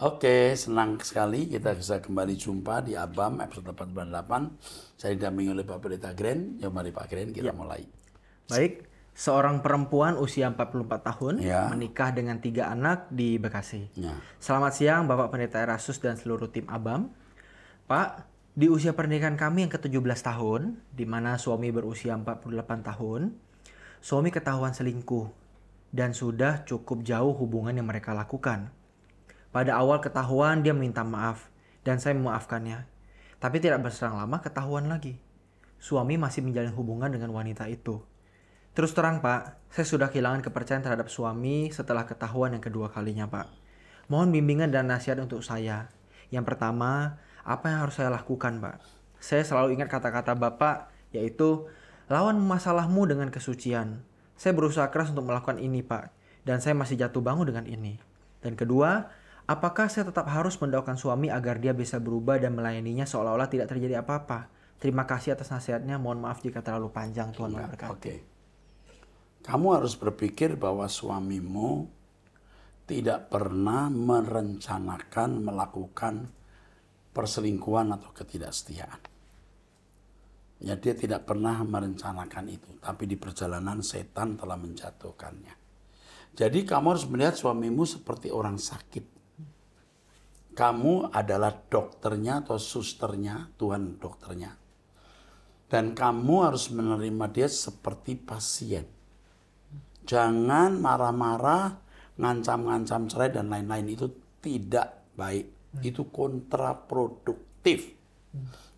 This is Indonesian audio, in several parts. Oke, senang sekali kita bisa kembali jumpa di Abam episode 898. Saya didampingi oleh Pak Pendeta Gren. Ya, mari Pak Gren, kita mulai. Baik, seorang perempuan usia 44 tahun menikah dengan 3 anak di Bekasi. Ya. Selamat siang Bapak Pendeta Erastus dan seluruh tim Abam. Pak, di usia pernikahan kami yang ke-17 tahun, di mana suami berusia 48 tahun, suami ketahuan selingkuh dan sudah cukup jauh hubungan yang mereka lakukan. Pada awal ketahuan dia minta maaf dan saya memaafkannya. Tapi tidak berselang lama ketahuan lagi. Suami masih menjalin hubungan dengan wanita itu. Terus terang Pak, saya sudah kehilangan kepercayaan terhadap suami setelah ketahuan yang kedua kalinya Pak. Mohon bimbingan dan nasihat untuk saya. Yang pertama, apa yang harus saya lakukan Pak? Saya selalu ingat kata-kata Bapak, yaitu lawan masalahmu dengan kesucian. Saya berusaha keras untuk melakukan ini Pak. Dan saya masih jatuh bangun dengan ini. Dan kedua, apakah saya tetap harus mendoakan suami agar dia bisa berubah dan melayaninya seolah-olah tidak terjadi apa-apa? Terima kasih atas nasihatnya. Mohon maaf jika terlalu panjang. Tuhan memberkati. Okay. Kamu harus berpikir bahwa suamimu tidak pernah merencanakan melakukan perselingkuhan atau ketidaksetiaan. Ya, dia tidak pernah merencanakan itu, tapi di perjalanan setan telah menjatuhkannya. Jadi kamu harus melihat suamimu seperti orang sakit. Kamu adalah dokternya atau susternya, Tuhan dokternya. Dan kamu harus menerima dia seperti pasien. Jangan marah-marah, ngancam-ngancam cerai dan lain-lain, itu tidak baik. Itu kontraproduktif.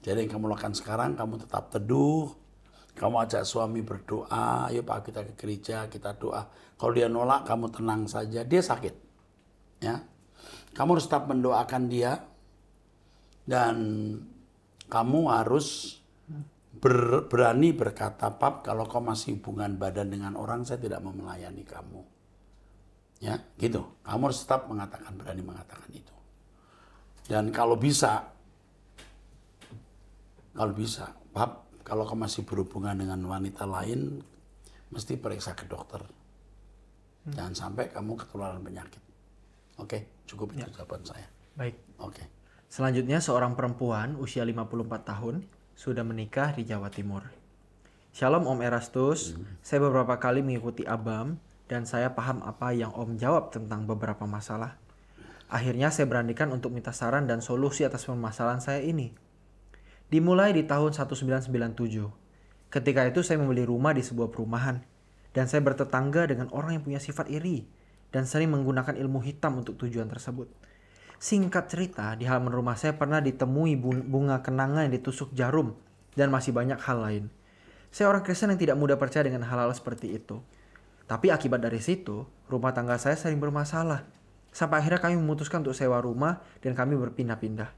Jadi yang kamu lakukan sekarang, kamu tetap teduh. Kamu ajak suami berdoa, ayo Pak kita ke gereja, kita doa. Kalau dia nolak, kamu tenang saja, dia sakit. Ya. Kamu harus tetap mendoakan dia dan kamu harus berani berkata, Pap, kalau kau masih hubungan badan dengan orang, saya tidak mau melayani kamu. Ya, gitu. Kamu harus tetap mengatakan, berani mengatakan itu. Dan kalau bisa, Pap, kalau kau masih berhubungan dengan wanita lain, mesti periksa ke dokter. Jangan sampai kamu ketularan penyakit. Oke, cukup itu jawaban saya. Baik. Oke. Selanjutnya seorang perempuan usia 54 tahun sudah menikah di Jawa Timur. Shalom Om Erastus, saya beberapa kali mengikuti Abam dan saya paham apa yang Om jawab tentang beberapa masalah. Akhirnya saya beranikan untuk minta saran dan solusi atas permasalahan saya ini. Dimulai di tahun 1997. Ketika itu saya membeli rumah di sebuah perumahan dan saya bertetangga dengan orang yang punya sifat iri dan sering menggunakan ilmu hitam untuk tujuan tersebut. Singkat cerita, di halaman rumah saya pernah ditemui bunga kenanga yang ditusuk jarum, dan masih banyak hal lain. Saya orang Kristen yang tidak mudah percaya dengan hal-hal seperti itu. Tapi akibat dari situ, rumah tangga saya sering bermasalah. Sampai akhirnya kami memutuskan untuk sewa rumah, dan kami berpindah-pindah.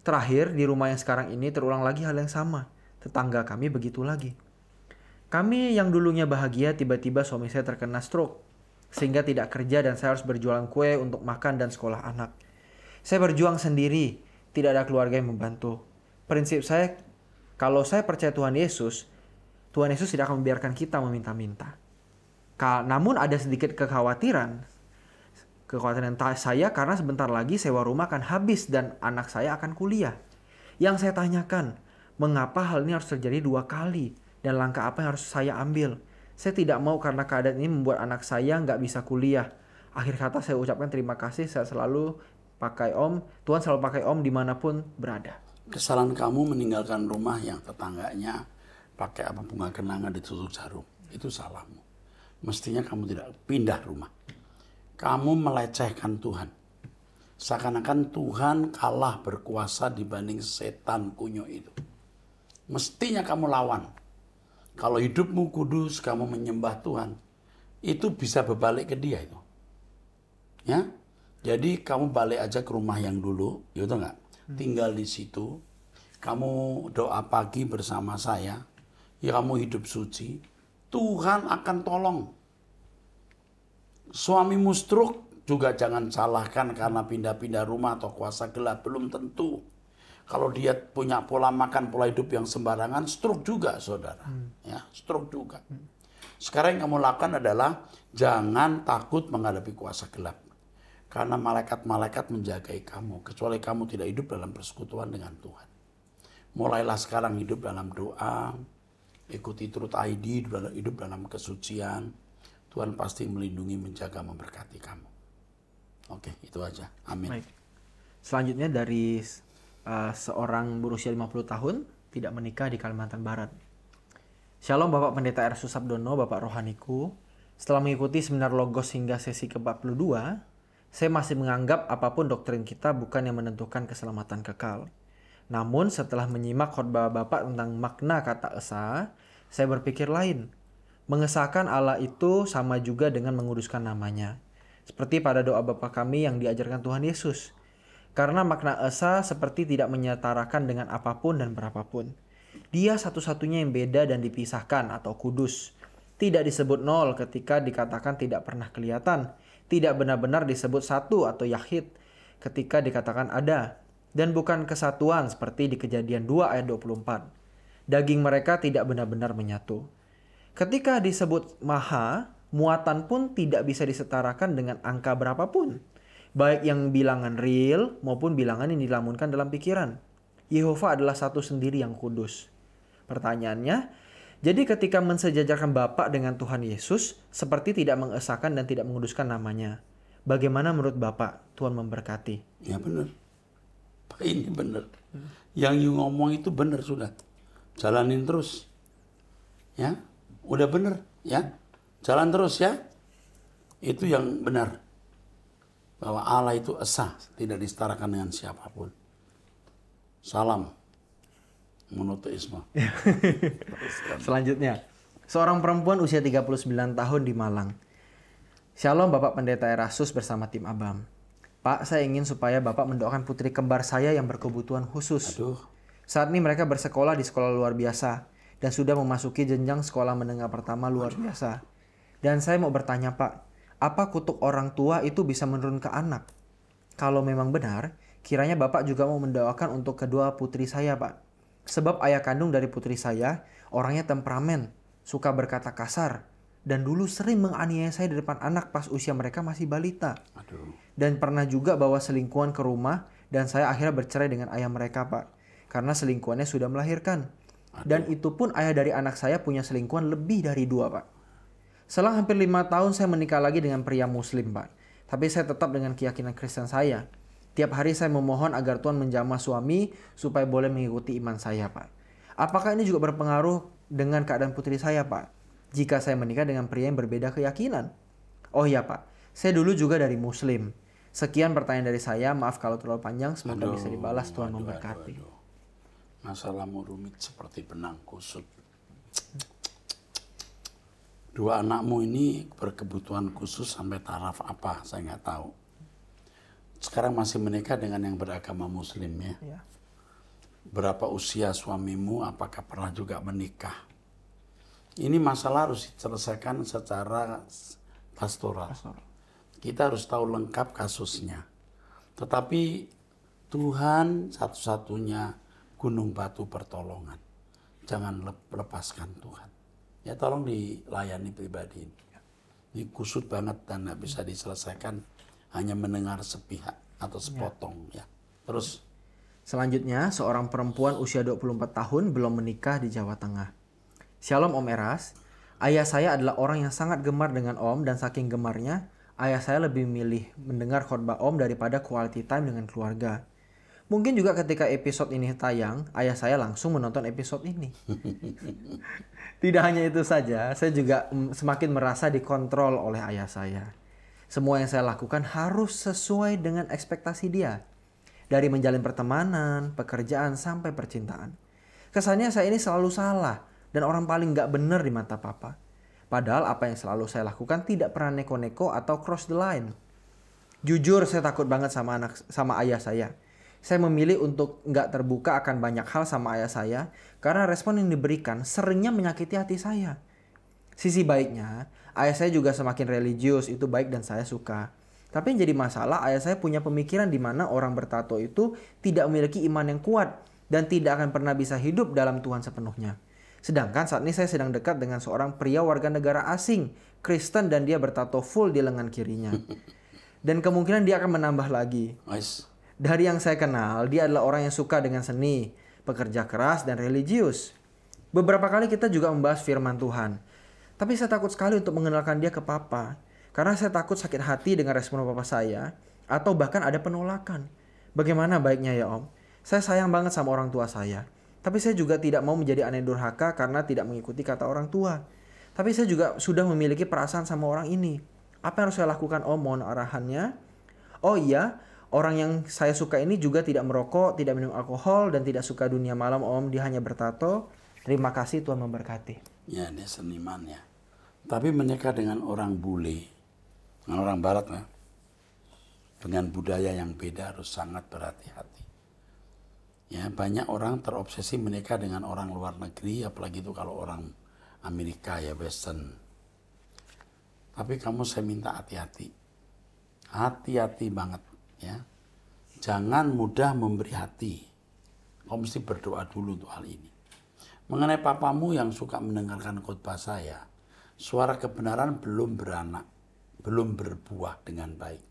Terakhir, di rumah yang sekarang ini terulang lagi hal yang sama. Tetangga kami begitu lagi. Kami yang dulunya bahagia, tiba-tiba suami saya terkena stroke. Sehingga tidak kerja dan saya harus berjualan kue untuk makan dan sekolah anak. Saya berjuang sendiri, tidak ada keluarga yang membantu. Prinsip saya, kalau saya percaya Tuhan Yesus tidak akan membiarkan kita meminta-minta. Namun ada sedikit kekhawatiran saya karena sebentar lagi sewa rumah akan habis dan anak saya akan kuliah. Yang saya tanyakan, mengapa hal ini harus terjadi 2 kali dan langkah apa yang harus saya ambil? Saya tidak mau karena keadaan ini membuat anak saya nggak bisa kuliah. Akhir kata saya ucapkan terima kasih, saya selalu pakai Om. Tuhan selalu pakai Om dimanapun berada. Kesalahan kamu meninggalkan rumah yang tetangganya pakai apa bunga kenanga ditusuk jarum. Itu salahmu. Mestinya kamu tidak pindah rumah. Kamu melecehkan Tuhan. Seakan-akan Tuhan kalah berkuasa dibanding setan kunyuk itu. Mestinya kamu lawan. Kalau hidupmu kudus, kamu menyembah Tuhan, itu bisa berbalik ke dia itu. Ya? Jadi kamu balik aja ke rumah yang dulu, gitu enggak? Tinggal di situ, kamu doa pagi bersama saya, ya kamu hidup suci, Tuhan akan tolong. Suamimu stroke juga jangan salahkan karena pindah-pindah rumah atau kuasa gelap, belum tentu. Kalau dia punya pola makan, pola hidup yang sembarangan, stroke juga, saudara. Ya, stroke juga. Sekarang yang kamu lakukan adalah jangan takut menghadapi kuasa gelap. Karena malaikat-malaikat menjagai kamu, kecuali kamu tidak hidup dalam persekutuan dengan Tuhan. Mulailah sekarang hidup dalam doa, ikuti Truth ID, hidup dalam kesucian. Tuhan pasti melindungi, menjaga, memberkati kamu. Oke, itu aja. Amin. Baik. Selanjutnya dari seorang berusia 50 tahun, tidak menikah di Kalimantan Barat. Shalom Bapak Pendeta Erastus Sabdono, Bapak Rohaniku. Setelah mengikuti seminar Logos hingga sesi ke-42, saya masih menganggap apapun doktrin kita bukan yang menentukan keselamatan kekal. Namun setelah menyimak khotbah Bapak tentang makna kata esa, saya berpikir lain. Mengesahkan Allah itu sama juga dengan menguduskan namanya. Seperti pada doa Bapa kami yang diajarkan Tuhan Yesus. Karena makna esa seperti tidak menyetarakan dengan apapun dan berapapun. Dia satu-satunya yang beda dan dipisahkan atau kudus. Tidak disebut nol ketika dikatakan tidak pernah kelihatan. Tidak benar-benar disebut satu atau yahid ketika dikatakan ada. Dan bukan kesatuan seperti di Kejadian 2 ayat 24. Daging mereka tidak benar-benar menyatu. Ketika disebut maha, muatan pun tidak bisa disetarakan dengan angka berapapun. Baik yang bilangan real maupun bilangan yang dilamunkan dalam pikiran. Yehova adalah satu sendiri yang kudus. Pertanyaannya, jadi ketika mensejajarkan Bapa dengan Tuhan Yesus, seperti tidak mengesahkan dan tidak menguduskan namanya. Bagaimana menurut Bapak? Tuhan memberkati. Ya benar. Ini benar. Yang you ngomong itu benar sudah. Jalanin terus. Ya, udah benar. Ya, jalan terus ya. Itu yang benar. Bahwa Allah itu esa, tidak disetarakan dengan siapapun. Salam. Monoteisme. Selanjutnya, seorang perempuan usia 39 tahun di Malang. Shalom Bapak Pendeta Erastus bersama tim Abam. Pak, saya ingin supaya Bapak mendoakan putri kembar saya yang berkebutuhan khusus. Aduh. Saat ini mereka bersekolah di sekolah luar biasa dan sudah memasuki jenjang sekolah menengah pertama luar biasa. Dan saya mau bertanya Pak, apa kutuk orang tua itu bisa menurun ke anak? Kalau memang benar, kiranya Bapak juga mau mendoakan untuk kedua putri saya, Pak. Sebab ayah kandung dari putri saya, orangnya temperamen, suka berkata kasar, dan dulu sering menganiaya saya di depan anak pas usia mereka masih balita. Aduh. Dan pernah juga bawa selingkuhan ke rumah, dan saya akhirnya bercerai dengan ayah mereka, Pak. Karena selingkuhannya sudah melahirkan. Aduh. Dan itu pun ayah dari anak saya punya selingkuhan lebih dari 2, Pak. Selang hampir 5 tahun saya menikah lagi dengan pria muslim, Pak. Tapi saya tetap dengan keyakinan Kristen saya. Tiap hari saya memohon agar Tuhan menjamah suami supaya boleh mengikuti iman saya, Pak. Apakah ini juga berpengaruh dengan keadaan putri saya, Pak? Jika saya menikah dengan pria yang berbeda keyakinan? Oh iya, Pak. Saya dulu juga dari Muslim. Sekian pertanyaan dari saya. Maaf kalau terlalu panjang. Semoga bisa dibalas. Tuhan memberkati. Masalahmu rumit seperti benang kusut. Dua anakmu ini berkebutuhan khusus sampai taraf apa? Saya nggak tahu. Sekarang masih menikah dengan yang beragama muslim ya. Ya. Berapa usia suamimu, apakah pernah juga menikah? Ini masalah harus diselesaikan secara pastoral. Kita harus tahu lengkap kasusnya. Tetapi Tuhan satu-satunya gunung batu pertolongan. Jangan lepaskan Tuhan. Ya tolong dilayani pribadi. Ini kusut banget dan nggak bisa diselesaikan hanya mendengar sepihak atau sepotong ya. Terus selanjutnya seorang perempuan usia 24 tahun belum menikah di Jawa Tengah. Shalom Om Eras. Ayah saya adalah orang yang sangat gemar dengan Om dan saking gemarnya ayah saya lebih memilih mendengar khotbah Om daripada quality time dengan keluarga. Mungkin juga ketika episode ini tayang, ayah saya langsung menonton episode ini. Tidak hanya itu saja, saya juga semakin merasa dikontrol oleh ayah saya. Semua yang saya lakukan harus sesuai dengan ekspektasi dia. Dari menjalin pertemanan, pekerjaan, sampai percintaan. Kesannya saya ini selalu salah dan orang paling nggak bener di mata papa. Padahal apa yang selalu saya lakukan tidak pernah neko-neko atau cross the line. Jujur saya takut banget sama ayah saya. Saya memilih untuk nggak terbuka akan banyak hal sama ayah saya karena respon yang diberikan seringnya menyakiti hati saya. Sisi baiknya, ayah saya juga semakin religius, itu baik dan saya suka. Tapi yang jadi masalah, ayah saya punya pemikiran di mana orang bertato itu tidak memiliki iman yang kuat dan tidak akan pernah bisa hidup dalam Tuhan sepenuhnya. Sedangkan saat ini saya sedang dekat dengan seorang pria warga negara asing, Kristen, dan dia bertato full di lengan kirinya. dan kemungkinan dia akan menambah lagi. Nice. Dari yang saya kenal, dia adalah orang yang suka dengan seni, pekerja keras, dan religius. Beberapa kali kita juga membahas firman Tuhan. Tapi saya takut sekali untuk mengenalkan dia ke Papa. Karena saya takut sakit hati dengan respon Papa saya, atau bahkan ada penolakan. Bagaimana baiknya ya Om? Saya sayang banget sama orang tua saya. Tapi saya juga tidak mau menjadi anak durhaka karena tidak mengikuti kata orang tua. Tapi saya juga sudah memiliki perasaan sama orang ini. Apa yang harus saya lakukan Om? Mohon arahannya. Oh iya, orang yang saya suka ini juga tidak merokok, tidak minum alkohol, dan tidak suka dunia malam Om. Dia hanya bertato. Terima kasih, Tuhan memberkati. Ya, dia seniman ya. Tapi menikah dengan orang bule, dengan orang barat ya, dengan budaya yang beda harus sangat berhati-hati. Ya, banyak orang terobsesi menikah dengan orang luar negeri, apalagi itu kalau orang Amerika ya, Western. Tapi kamu saya minta hati-hati. Hati-hati banget ya. Jangan mudah memberi hati. Kamu mesti berdoa dulu untuk hal ini. Mengenai papamu yang suka mendengarkan khotbah saya, suara kebenaran belum beranak, belum berbuah dengan baik.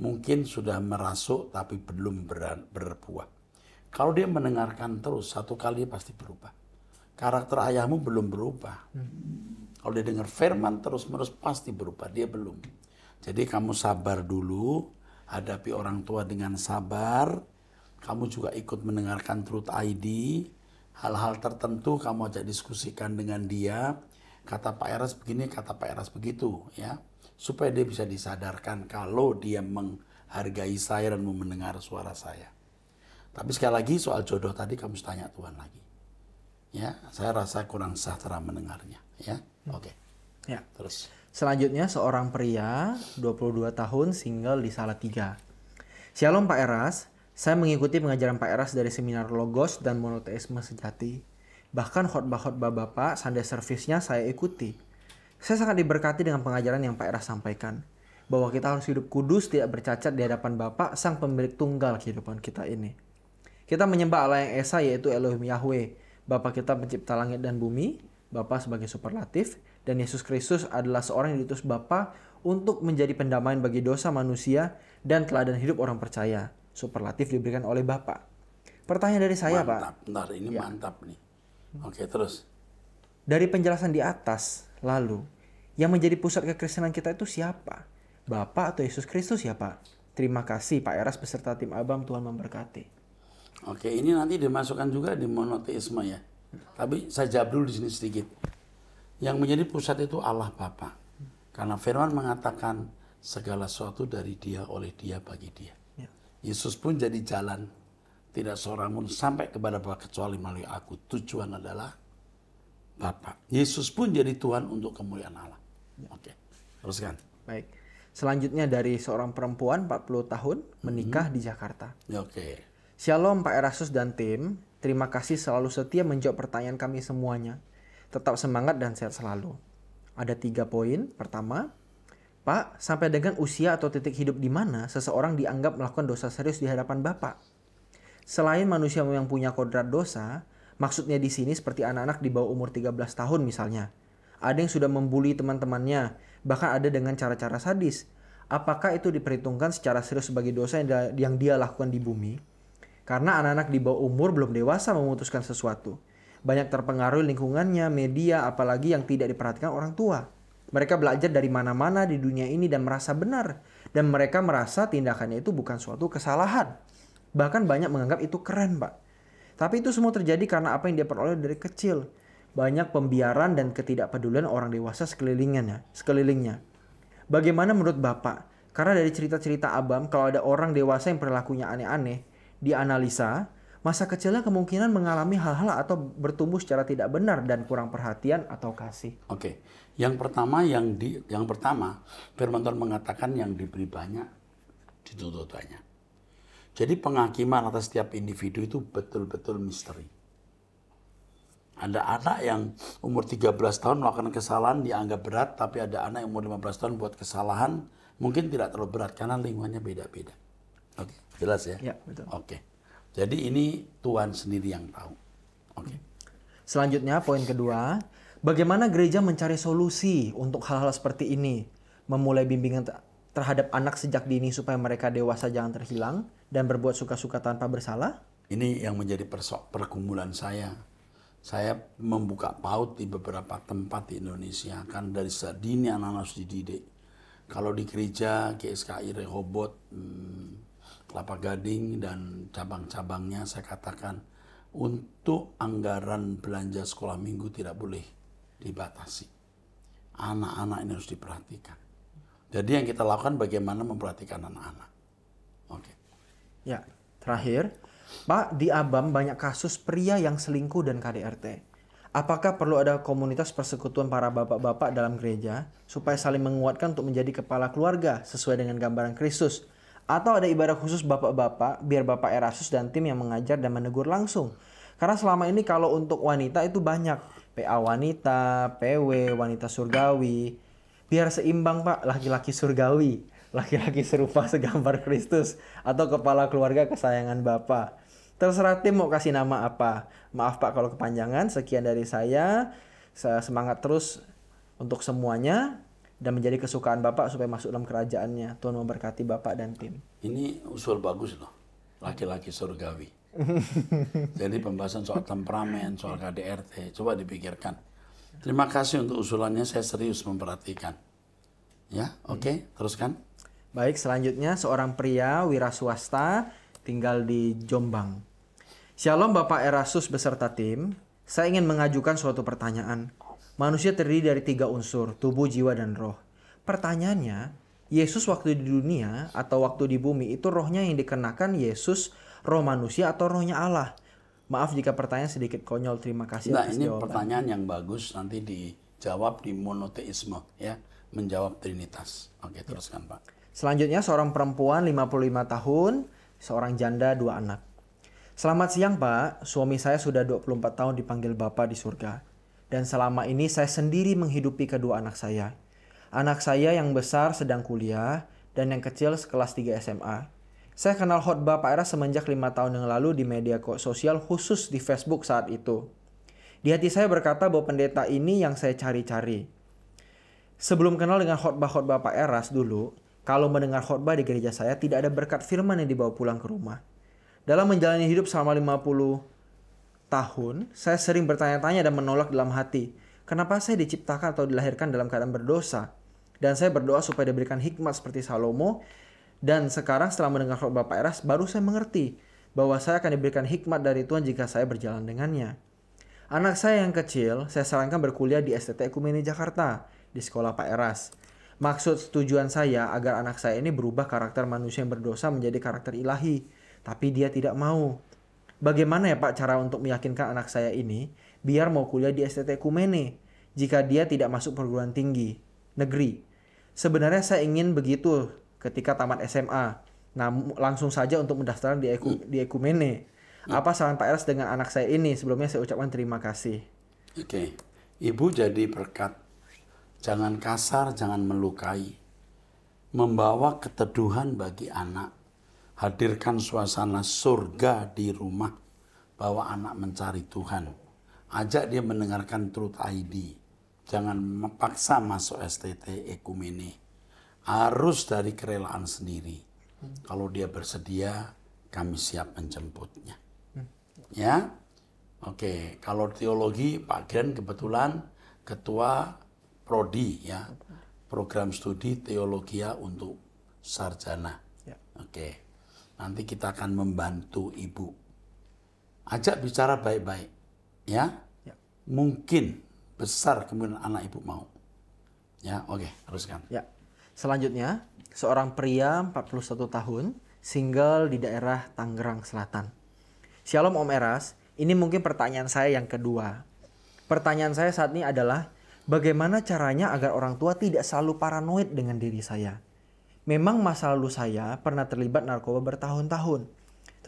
Mungkin sudah merasuk tapi belum berbuah. Kalau dia mendengarkan terus, satu kali pasti berubah. Karakter ayahmu belum berubah. Kalau dia dengar firman terus-menerus pasti berubah. Dia belum. Jadi kamu sabar dulu. Hadapi orang tua dengan sabar. Kamu juga ikut mendengarkan Truth ID. Hal-hal tertentu kamu ajak diskusikan dengan dia. Kata Pak Eras begini, kata Pak Eras begitu. Ya, supaya dia bisa disadarkan kalau dia menghargai saya dan mau mendengar suara saya. Tapi sekali lagi soal jodoh tadi kamu tanya Tuhan lagi. Ya, saya rasa kurang sejahtera mendengarnya. Ya, oke. Ya, terus. Selanjutnya seorang pria 22 tahun single di Salatiga. Shalom Pak Eras, saya mengikuti pengajaran Pak Eras dari seminar Logos dan monoteisme sejati. Bahkan khotbah-khotbah Bapak, Sunday service-nya saya ikuti. Saya sangat diberkati dengan pengajaran yang Pak Eras sampaikan, bahwa kita harus hidup kudus, tidak bercacat di hadapan Bapak, sang pemilik tunggal kehidupan kita ini. Kita menyembah Allah yang esa, yaitu Elohim Yahweh, Bapa kita pencipta langit dan bumi, Bapa sebagai superlatif, dan Yesus Kristus adalah seorang yang diutus Bapa untuk menjadi pendamaian bagi dosa manusia dan teladan hidup orang percaya. Superlatif diberikan oleh Bapa. Pertanyaan dari saya, Pak. Mantap, bentar, ini ya. Mantap nih. Oke, terus. Dari penjelasan di atas, lalu, yang menjadi pusat kekristenan kita itu siapa? Bapa atau Yesus Kristus ya, Pak? Terima kasih, Pak Eras beserta tim Abam, Tuhan memberkati. Oke, ini nanti dimasukkan juga di monoteisme ya. Tapi saya jawab dulu di sini sedikit. Yang menjadi pusat itu Allah Bapa. Karena firman mengatakan segala sesuatu dari Dia, oleh Dia, bagi Dia. Ya. Yesus pun jadi jalan. Tidak seorang pun sampai kepada Bapa kecuali melalui Aku. Tujuan adalah Bapa. Yesus pun jadi Tuhan untuk kemuliaan Allah. Ya. Oke, teruskan. Baik. Selanjutnya dari seorang perempuan 40 tahun menikah di Jakarta. Ya, oke. Shalom Pak Erastus dan tim, terima kasih selalu setia menjawab pertanyaan kami semuanya. Tetap semangat dan sehat selalu. Ada 3 poin. Pertama, Pak, sampai dengan usia atau titik hidup di mana seseorang dianggap melakukan dosa serius di hadapan Bapak? Selain manusia yang punya kodrat dosa, maksudnya di sini seperti anak-anak di bawah umur 13 tahun misalnya. Ada yang sudah membuli teman-temannya, bahkan ada dengan cara-cara sadis. Apakah itu diperhitungkan secara serius sebagai dosa yang dia lakukan di bumi? Karena anak-anak di bawah umur belum dewasa memutuskan sesuatu. Banyak terpengaruh lingkungannya, media, apalagi yang tidak diperhatikan orang tua. Mereka belajar dari mana-mana di dunia ini dan merasa benar. Dan mereka merasa tindakannya itu bukan suatu kesalahan. Bahkan banyak menganggap itu keren, Pak. Tapi itu semua terjadi karena apa yang dia peroleh dari kecil. Banyak pembiaran dan ketidakpedulian orang dewasa sekelilingnya. Bagaimana menurut Bapak? Karena dari cerita-cerita Abam, kalau ada orang dewasa yang perilakunya aneh-aneh, dianalisa, masa kecilnya kemungkinan mengalami hal-hal atau bertumbuh secara tidak benar dan kurang perhatian atau kasih. Oke, yang pertama, firman Tuhan mengatakan yang diberi banyak dituntut banyak. Jadi penghakiman atas setiap individu itu betul-betul misteri. Ada anak yang umur 13 tahun melakukan kesalahan dianggap berat, tapi ada anak yang umur 15 tahun buat kesalahan mungkin tidak terlalu berat karena lingkungannya beda-beda. Oke, jelas ya? Ya, betul. Oke. Jadi ini Tuhan sendiri yang tahu. Oke. Selanjutnya poin kedua, bagaimana gereja mencari solusi untuk hal-hal seperti ini? Memulai bimbingan terhadap anak sejak dini supaya mereka dewasa jangan terhilang dan berbuat suka-suka tanpa bersalah? Ini yang menjadi pergumulan saya. Saya membuka paut di beberapa tempat di Indonesia. Kan dari sejak dini anak-anak harus dididik. Kalau di gereja, GSKI Rehobot, Kelapa Gading dan cabang-cabangnya saya katakan untuk anggaran belanja sekolah minggu tidak boleh dibatasi. Anak-anak ini harus diperhatikan. Jadi yang kita lakukan bagaimana memperhatikan anak-anak. Oke. Ya, terakhir, Pak, di Abam banyak kasus pria yang selingkuh dan KDRT. Apakah perlu ada komunitas persekutuan para bapak-bapak dalam gereja supaya saling menguatkan untuk menjadi kepala keluarga sesuai dengan gambaran Kristus? Atau ada ibadah khusus bapak-bapak biar Bapak Erastus dan tim yang mengajar dan menegur langsung? Karena selama ini kalau untuk wanita itu banyak PA wanita, PW, wanita surgawi. Biar seimbang Pak, laki-laki surgawi, laki-laki serupa segambar Kristus, atau kepala keluarga kesayangan Bapak. Terserah tim mau kasih nama apa. Maaf Pak kalau kepanjangan, sekian dari saya. Semangat terus untuk semuanya dan menjadi kesukaan Bapak supaya masuk dalam kerajaannya. Tuhan memberkati Bapak dan tim. Ini usul bagus loh, laki-laki surgawi. Jadi pembahasan soal temperamen, soal KDRT, coba dipikirkan. Terima kasih untuk usulannya, saya serius memperhatikan. Ya, oke, teruskan. Baik, selanjutnya seorang pria wira swasta tinggal di Jombang. Shalom Bapak Erastus beserta tim, saya ingin mengajukan suatu pertanyaan. Manusia terdiri dari 3 unsur, tubuh, jiwa, dan roh. Pertanyaannya, Yesus waktu di dunia atau waktu di bumi itu rohnya yang dikenakan Yesus, roh manusia atau rohnya Allah? Maaf jika pertanyaan sedikit konyol, terima kasih. Nah, ini jawaban. Pertanyaan yang bagus, nanti dijawab di monoteisme, ya, menjawab Trinitas. Oke, teruskan Pak. Selanjutnya, seorang perempuan 55 tahun, seorang janda 2 anak. Selamat siang Pak, suami saya sudah 24 tahun dipanggil Bapa di surga. Dan selama ini saya sendiri menghidupi kedua anak saya. Anak saya yang besar sedang kuliah dan yang kecil sekelas 3 SMA. Saya kenal khotbah Pak Eras semenjak 5 tahun yang lalu di media sosial khusus di Facebook saat itu. Di hati saya berkata bahwa pendeta ini yang saya cari-cari. Sebelum kenal dengan khotbah-khotbah Pak Eras dulu, kalau mendengar khotbah di gereja saya tidak ada berkat firman yang dibawa pulang ke rumah. Dalam menjalani hidup selama 50 tahun, saya sering bertanya-tanya dan menolak dalam hati. Kenapa saya diciptakan atau dilahirkan dalam keadaan berdosa? Dan saya berdoa supaya diberikan hikmat seperti Salomo. Dan sekarang setelah mendengar khotbah Pak Eras, baru saya mengerti bahwa saya akan diberikan hikmat dari Tuhan jika saya berjalan dengannya. Anak saya yang kecil, saya sarankan berkuliah di STT Ekumene Jakarta, di sekolah Pak Eras. Maksud tujuan saya agar anak saya ini berubah karakter manusia yang berdosa menjadi karakter ilahi. Tapi dia tidak mau. Bagaimana ya Pak cara untuk meyakinkan anak saya ini biar mau kuliah di STT Ekumene jika dia tidak masuk perguruan tinggi negeri? Sebenarnya saya ingin begitu ketika tamat SMA, nah langsung saja untuk mendaftar di Ekumene. Apa saran Pak Eras dengan anak saya ini? Sebelumnya saya ucapkan terima kasih. Oke, Ibu jadi berkat. Jangan kasar, jangan melukai. Membawa keteduhan bagi anak. Hadirkan suasana surga di rumah, bahwa anak mencari Tuhan. Ajak dia mendengarkan Truth ID. Jangan memaksa masuk STT Ekumene. Harus dari kerelaan sendiri. Kalau dia bersedia, kami siap menjemputnya. Ya, oke. Kalau teologi, Pak Gren kebetulan ketua prodi, ya, program studi teologia untuk sarjana. Oke. Nanti kita akan membantu Ibu. Ajak bicara baik-baik. Ya? Ya. Mungkin besar kemungkinan anak Ibu mau. Ya, oke, teruskan. Ya. Selanjutnya, seorang pria 41 tahun, single di daerah Tangerang Selatan. Shalom Om Eras, ini mungkin pertanyaan saya yang kedua. Pertanyaan saya saat ini adalah, bagaimana caranya agar orang tua tidak selalu paranoid dengan diri saya? Memang masa lalu saya pernah terlibat narkoba bertahun-tahun.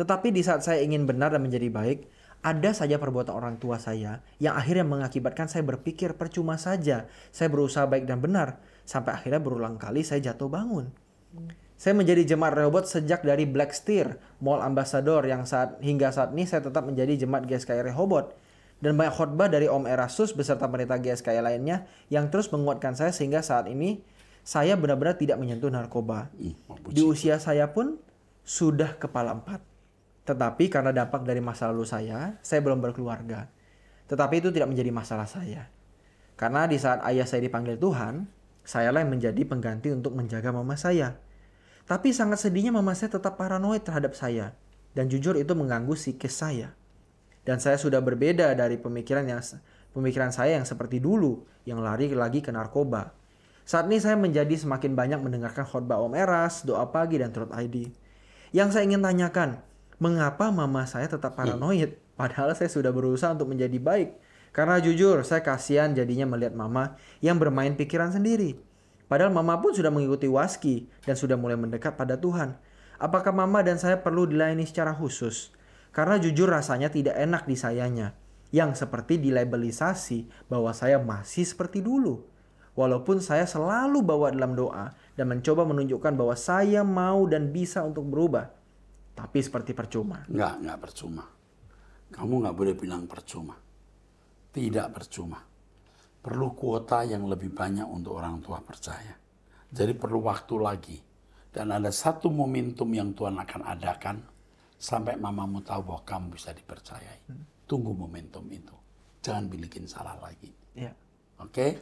Tetapi di saat saya ingin benar dan menjadi baik, ada saja perbuatan orang tua saya yang akhirnya mengakibatkan saya berpikir percuma saja. Saya berusaha baik dan benar, sampai akhirnya berulang kali saya jatuh bangun. Saya menjadi jemaat Rehobot sejak dari Black Steer, Mall Ambassador, yang hingga saat ini saya tetap menjadi jemaat GSKI Rehobot. Dan banyak khotbah dari Om Erastus beserta pendeta GSKI lainnya yang terus menguatkan saya sehingga saat ini saya benar-benar tidak menyentuh narkoba. Di usia saya pun sudah kepala 4. Tetapi karena dampak dari masa lalu saya belum berkeluarga. Tetapi itu tidak menjadi masalah saya. Karena di saat ayah saya dipanggil Tuhan, sayalah yang menjadi pengganti untuk menjaga mama saya. Tapi sangat sedihnya mama saya tetap paranoid terhadap saya. Dan jujur itu mengganggu psikis saya. Dan saya sudah berbeda dari pemikiran saya yang seperti dulu, yang lari lagi ke narkoba. Saat ini saya menjadi semakin banyak mendengarkan khotbah Om Eras, doa pagi, dan Truth ID. Yang saya ingin tanyakan, mengapa mama saya tetap paranoid? Padahal saya sudah berusaha untuk menjadi baik. Karena jujur, saya kasihan jadinya melihat mama yang bermain pikiran sendiri. Padahal mama pun sudah mengikuti waski dan sudah mulai mendekat pada Tuhan. Apakah mama dan saya perlu dilayani secara khusus? Karena jujur rasanya tidak enak di sayanya, yang seperti dilabelisasi bahwa saya masih seperti dulu. Walaupun saya selalu bawa dalam doa dan mencoba menunjukkan bahwa saya mau dan bisa untuk berubah. Tapi seperti percuma. Enggak percuma. Kamu nggak boleh bilang percuma. Tidak percuma. Perlu kuota yang lebih banyak untuk orang tua percaya. Jadi perlu waktu lagi. Dan ada satu momentum yang Tuhan akan adakan. Sampai mamamu tahu bahwa kamu bisa dipercayai. Tunggu momentum itu. Jangan bikin salah lagi. Ya. Oke?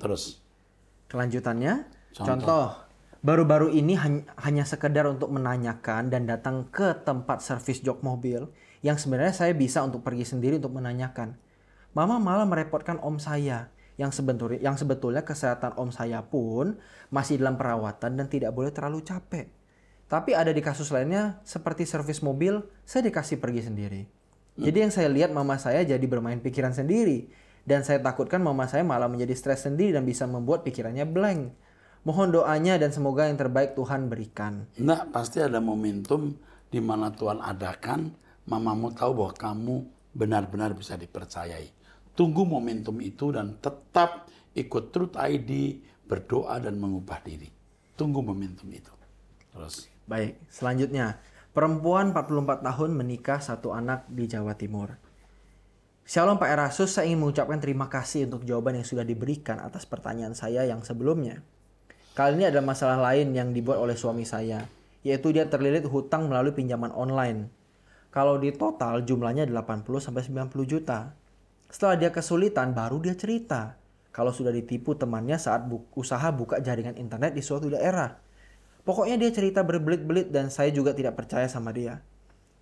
Terus. Kelanjutannya. Contoh. Baru-baru ini hanya sekedar untuk menanyakan dan datang ke tempat servis jok mobil. Yang sebenarnya saya bisa untuk pergi sendiri untuk menanyakan. Mama malah merepotkan om saya. Yang sebetulnya kesehatan om saya pun masih dalam perawatan dan tidak boleh terlalu capek. Tapi ada di kasus lainnya, seperti servis mobil, saya dikasih pergi sendiri. Jadi yang saya lihat mama saya jadi bermain pikiran sendiri. Dan saya takutkan mama saya malah menjadi stres sendiri dan bisa membuat pikirannya blank. Mohon doanya dan semoga yang terbaik Tuhan berikan. Nah, pasti ada momentum di mana Tuhan adakan, mamamu tahu bahwa kamu benar-benar bisa dipercayai. Tunggu momentum itu dan tetap ikut Truth ID, berdoa dan mengubah diri. Tunggu momentum itu. Terus. Baik, selanjutnya. Perempuan 44 tahun menikah satu anak di Jawa Timur. Shalom Pak Erastus, saya ingin mengucapkan terima kasih untuk jawaban yang sudah diberikan atas pertanyaan saya yang sebelumnya. Kali ini ada masalah lain yang dibuat oleh suami saya, yaitu dia terlilit hutang melalui pinjaman online. Kalau di total jumlahnya 80-90 juta. Setelah dia kesulitan, baru dia cerita kalau sudah ditipu temannya saat usaha buka jaringan internet di suatu daerah. Pokoknya dia cerita berbelit-belit dan saya juga tidak percaya sama dia.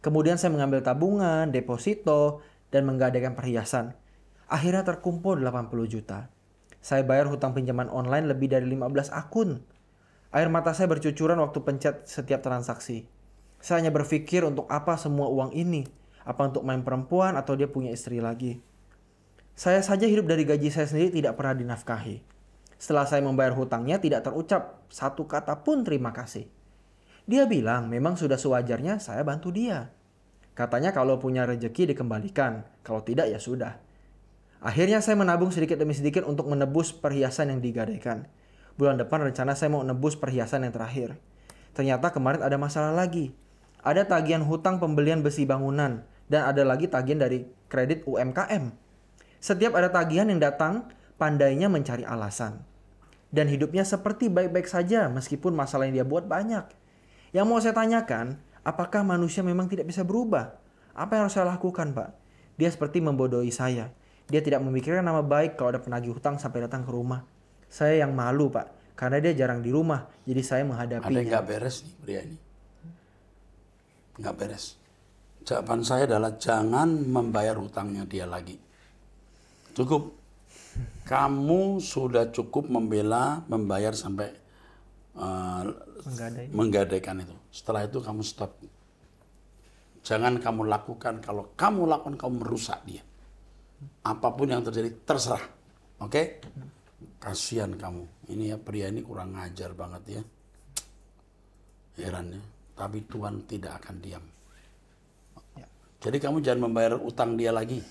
Kemudian saya mengambil tabungan, deposito, dan menggadaikan perhiasan. Akhirnya terkumpul 80 juta. Saya bayar hutang pinjaman online lebih dari 15 akun. Air mata saya bercucuran waktu pencet setiap transaksi. Saya hanya berpikir untuk apa semua uang ini? Apa untuk main perempuan atau dia punya istri lagi? Saya saja hidup dari gaji saya sendiri tidak pernah dinafkahi. Setelah saya membayar hutangnya, tidak terucap satu kata pun terima kasih. Dia bilang memang sudah sewajarnya saya bantu dia. Katanya kalau punya rejeki dikembalikan, kalau tidak ya sudah. Akhirnya saya menabung sedikit demi sedikit untuk menebus perhiasan yang digadaikan. Bulan depan rencana saya mau menebus perhiasan yang terakhir. Ternyata kemarin ada masalah lagi. Ada tagihan hutang pembelian besi bangunan, dan ada lagi tagihan dari kredit UMKM. Setiap ada tagihan yang datang, pandainya mencari alasan. Dan hidupnya seperti baik-baik saja meskipun masalah yang dia buat banyak. Yang mau saya tanyakan, apakah manusia memang tidak bisa berubah? Apa yang harus saya lakukan, Pak? Dia seperti membodohi saya. Dia tidak memikirkan nama baik kalau ada penagih hutang sampai datang ke rumah. Saya yang malu, Pak. Karena dia jarang di rumah, jadi saya menghadapinya. Ada yang nggak beres nih, pria ini. Nggak beres. Jawaban saya adalah jangan membayar hutangnya dia lagi. Cukup. Kamu sudah cukup membela, membayar sampai menggadaikan itu. Setelah itu kamu stop. Jangan kamu lakukan. Kalau kamu lakukan, kamu merusak dia. Apapun yang terjadi, terserah. Oke? Kasihan kamu. Ini ya, pria ini kurang ajar banget ya. Herannya. Tapi Tuhan tidak akan diam. Ya. Jadi kamu jangan membayar utang dia lagi.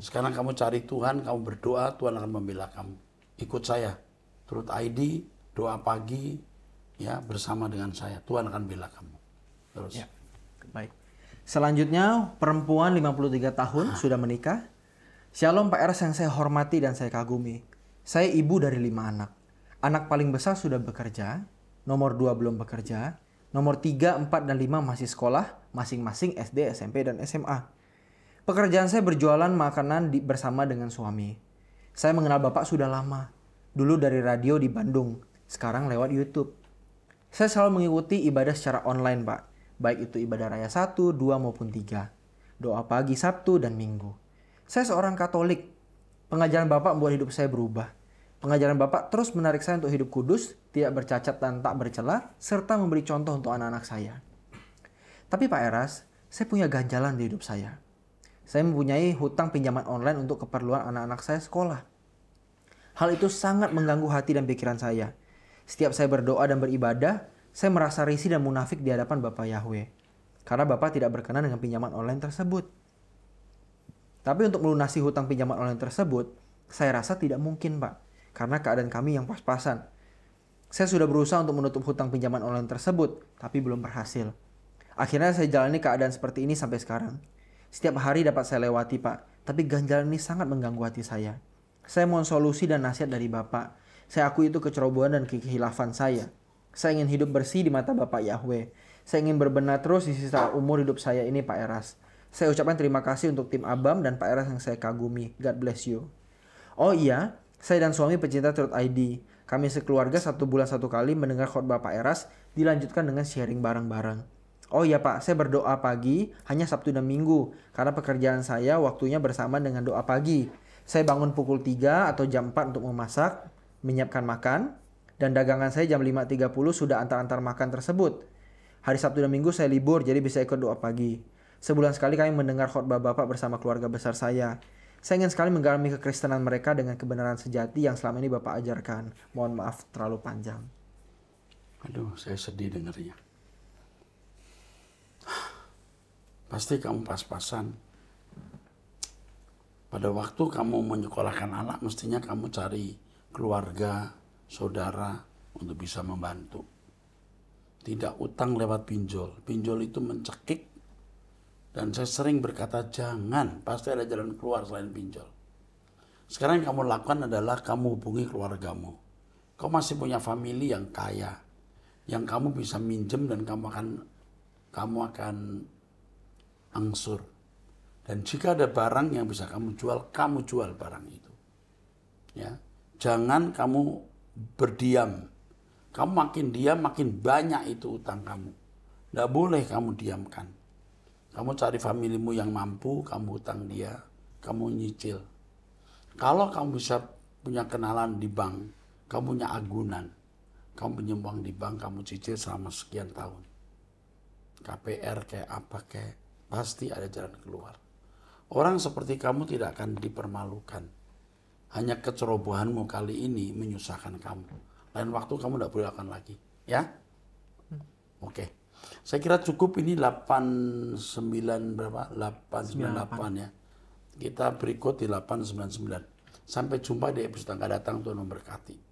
Sekarang kamu cari Tuhan, kamu berdoa, Tuhan akan membela kamu. Ikut saya, Truth ID, doa pagi, ya bersama dengan saya. Tuhan akan bela kamu. Terus. Ya, baik. Selanjutnya, perempuan 53 tahun sudah menikah. Shalom Pak Eras yang saya hormati dan saya kagumi. Saya ibu dari 5 anak. anak paling besar sudah bekerja, nomor 2 belum bekerja, nomor 3, 4, dan 5 masih sekolah, masing-masing SD, SMP, dan SMA. Pekerjaan saya berjualan makanan bersama dengan suami. Saya mengenal Bapak sudah lama, dulu dari radio di Bandung, sekarang lewat YouTube. Saya selalu mengikuti ibadah secara online, Pak, baik itu ibadah raya 1, 2, maupun 3, doa pagi, Sabtu, dan Minggu. Saya seorang Katolik. Pengajaran Bapak membuat hidup saya berubah. Pengajaran Bapak terus menarik saya untuk hidup kudus, tidak bercacat dan tak bercela, serta memberi contoh untuk anak-anak saya. Tapi Pak Eras, saya punya ganjalan di hidup saya. Saya mempunyai hutang pinjaman online untuk keperluan anak-anak saya sekolah. Hal itu sangat mengganggu hati dan pikiran saya. Setiap saya berdoa dan beribadah, saya merasa risih dan munafik di hadapan Bapak Yahweh, karena Bapak tidak berkenan dengan pinjaman online tersebut. Tapi untuk melunasi hutang pinjaman online tersebut, saya rasa tidak mungkin, Pak, karena keadaan kami yang pas-pasan. Saya sudah berusaha untuk menutup hutang pinjaman online tersebut, tapi belum berhasil. Akhirnya saya jalani keadaan seperti ini sampai sekarang. Setiap hari dapat saya lewati, Pak, tapi ganjalan ini sangat mengganggu hati saya. Saya mohon solusi dan nasihat dari Bapak. Saya akui itu kecerobohan dan kekhilafan saya. Saya ingin hidup bersih di mata Bapak Yahweh. Saya ingin berbenah terus di sisa umur hidup saya ini, Pak Eras. Saya ucapkan terima kasih untuk tim Abam dan Pak Eras yang saya kagumi. God bless you. Oh iya, saya dan suami pecinta Truth ID. Kami sekeluarga 1 bulan 1 kali mendengar khotbah Pak Eras, dilanjutkan dengan sharing bareng-bareng. Oh iya, Pak, saya berdoa pagi hanya Sabtu dan Minggu, karena pekerjaan saya waktunya bersama dengan doa pagi. Saya bangun pukul 3 atau jam 4 untuk memasak, menyiapkan makan, dan dagangan saya jam 5.30 sudah antar-antar makan tersebut. Hari Sabtu dan Minggu saya libur, jadi bisa ikut doa pagi. Sebulan sekali kami mendengar khotbah Bapak bersama keluarga besar saya. Saya ingin sekali menggalami kekristenan mereka dengan kebenaran sejati yang selama ini Bapak ajarkan. Mohon maaf terlalu panjang. Aduh, saya sedih dengarnya. Pasti kamu pas-pasan. Pada waktu kamu menyekolahkan anak, mestinya kamu cari keluarga, saudara untuk bisa membantu. Tidak utang lewat pinjol. Pinjol itu mencekik. Dan saya sering berkata, jangan, pasti ada jalan keluar selain pinjol. Sekarang yang kamu lakukan adalah kamu hubungi keluargamu. Kau masih punya family yang kaya, yang kamu bisa minjem dan kamu akan angsur. Dan jika ada barang yang bisa kamu jual barang itu. Ya, jangan kamu berdiam. Kamu makin diam, makin banyak itu utang kamu. Nggak boleh kamu diamkan. Kamu cari familimu yang mampu, kamu utang dia, kamu nyicil. Kalau kamu bisa punya kenalan di bank, kamu punya agunan, kamu pinjam uang di bank, kamu cicil selama sekian tahun. KPR kayak apa kayak, pasti ada jalan keluar. Orang seperti kamu tidak akan dipermalukan. Hanya kecerobohanmu kali ini menyusahkan kamu. Lain waktu kamu tidak boleh lakukan lagi, ya? Oke. Okay. Saya kira cukup ini 89 berapa? 898 ya. Kita berikut di 899. Sampai jumpa di episode yang akan datang untuk memberkati.